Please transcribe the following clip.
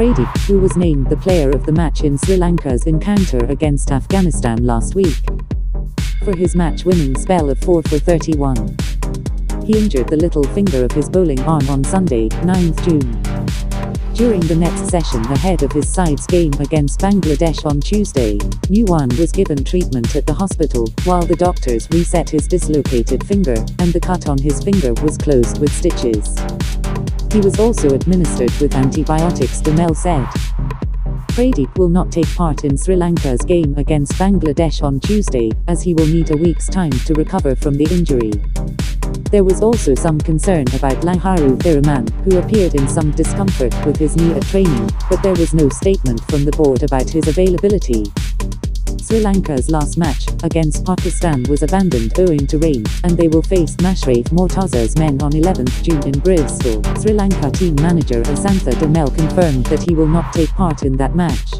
Pradeep, who was named the player of the match in Sri Lanka's encounter against Afghanistan last week, for his match-winning spell of 4 for 31. He injured the little finger of his bowling arm on Sunday, 9 June. During the next session ahead of his side's game against Bangladesh on Tuesday, Nuwan was given treatment at the hospital, while the doctors reset his dislocated finger, and the cut on his finger was closed with stitches. He was also administered with antibiotics, de Mel said. Pradeep will not take part in Sri Lanka's game against Bangladesh on Tuesday, as he will need a week's time to recover from the injury. There was also some concern about Lahiru Thirimanne, who appeared in some discomfort with his knee at training, but there was no statement from the board about his availability. Sri Lanka's last match, against Pakistan, was abandoned owing to rain, and they will face Mashraf Murtaza's men on 11 June in Bristol. Sri Lanka team manager Asantha de Mel confirmed that he will not take part in that match.